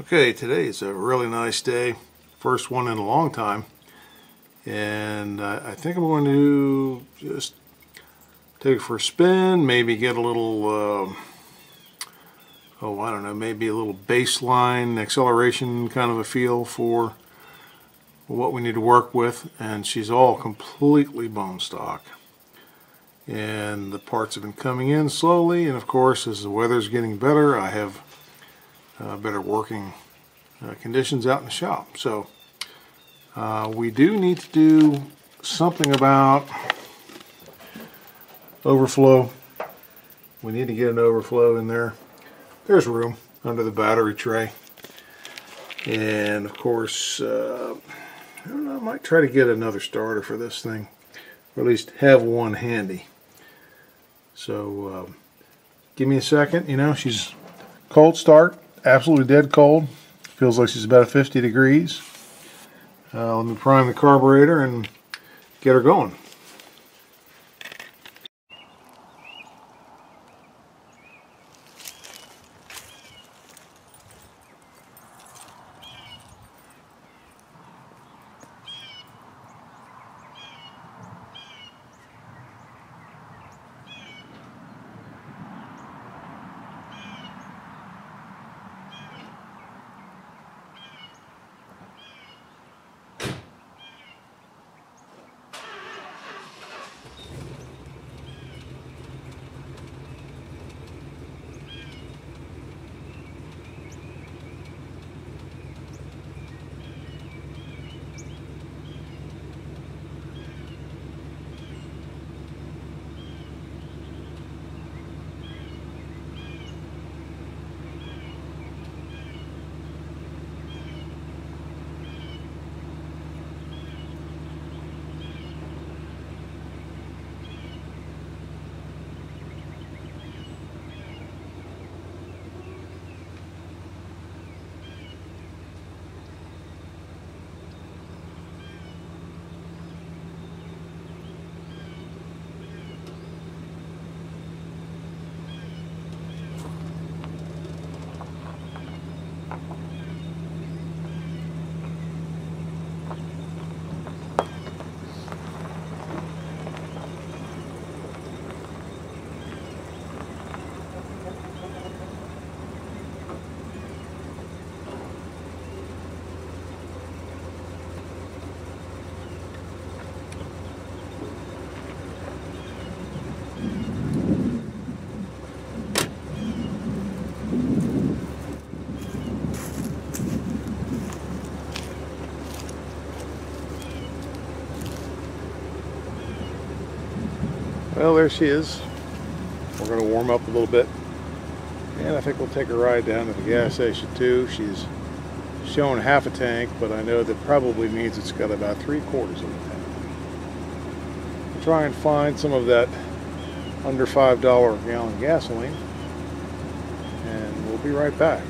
Okay, today is a really nice day, first one in a long time, and I think I'm going to just take it for a spin, maybe get a little, maybe a little baseline acceleration kind of a feel for what we need to work with. And she's all completely bone stock, and the parts have been coming in slowly, and of course as the weather's getting better I have better working conditions out in the shop. So we do need to do something about overflow. We need to get an overflow in there. There's room under the battery tray, and of course I don't know, I might try to get another starter for this thing, or at least have one handy. So give me a second. You know, she's cold start, absolutely dead cold. Feels like she's about 50 degrees. Let me prime the carburetor and get her going. Well, there she is. We're going to warm up a little bit, and I think we'll take a ride down to the gas station too. She's showing half a tank, but I know that probably means it's got about 3/4 of a tank. I'll try and find some of that under $5 a gallon gasoline, and we'll be right back.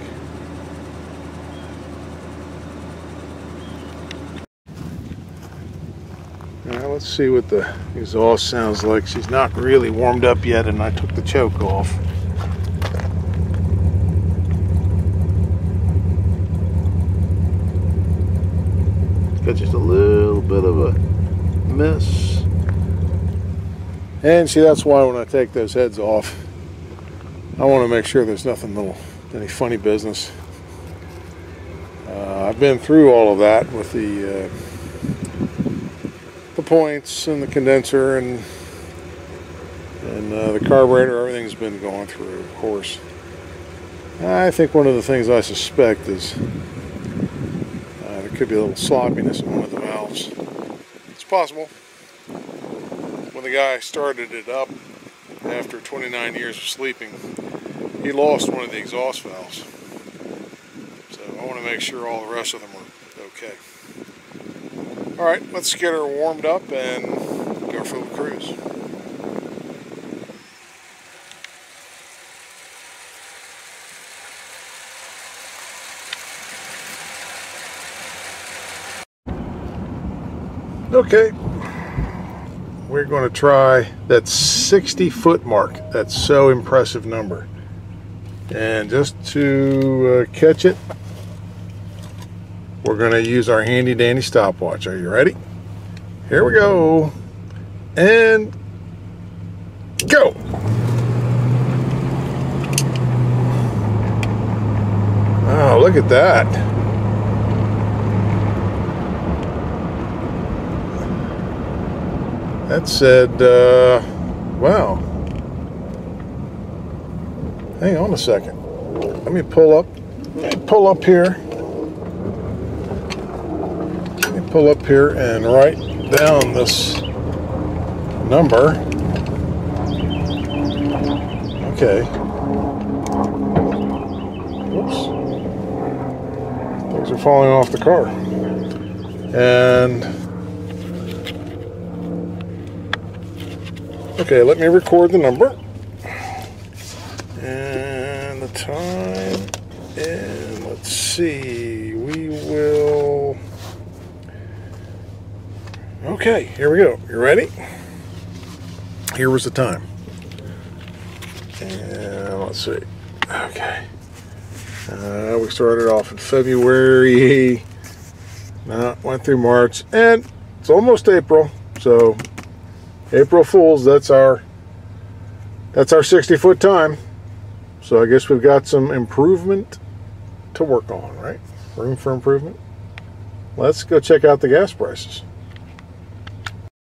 Let's see what the exhaust sounds like. She's not really warmed up yet, and I took the choke off. Got just a little bit of a mess. And see, that's why when I take those heads off, I want to make sure there's nothing little, any funny business. I've been through all of that with the points and the condenser and the carburetor. Everything's been going through, of course. I think one of the things I suspect is there could be a little sloppiness in one of the valves. It's possible. When the guy started it up after 29 years of sleeping, he lost one of the exhaust valves. So I want to make sure all the rest of them are okay. Alright, let's get her warmed up and go for the cruise. Okay, we're going to try that 60-foot mark. That's so impressive number. And just to catch it, We're going to use our handy dandy stopwatch. Are you ready? Here we go. And go. Oh, look at that. That said, wow. Hang on a second. Let me pull up. Let me pull up here. Let me pull up here and write down this number. Okay. Whoops. Things are falling off the car. And okay, let me record the number. And the time is, let's see, we will. Okay, here we go. You ready? Here was the time. And let's see. Okay. We started off in February, went through March, and it's almost April. So April Fools, that's our 60-foot time. So I guess we've got some improvement to work on, right? Room for improvement. Let's go check out the gas prices.